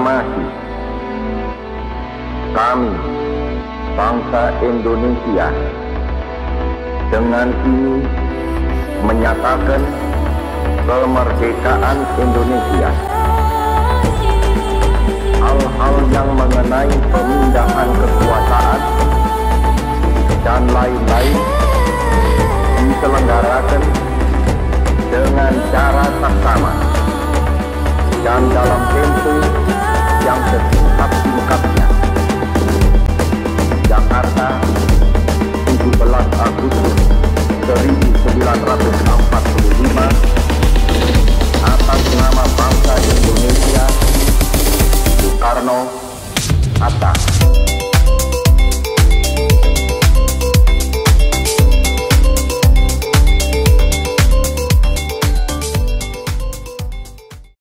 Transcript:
amati. Kami, bangsa Indonesia, dengan ini menyatakan kemerdekaan Indonesia. Hal-hal yang mengenai pemindahan kekuasaan dan lain-lain diselenggarakan dengan cara saksama dan dalam tempo yang sesingkat-singkatnya. Jakarta, 17 Agustus 1945, atas nama bangsa Indonesia, Soekarno, Hatta.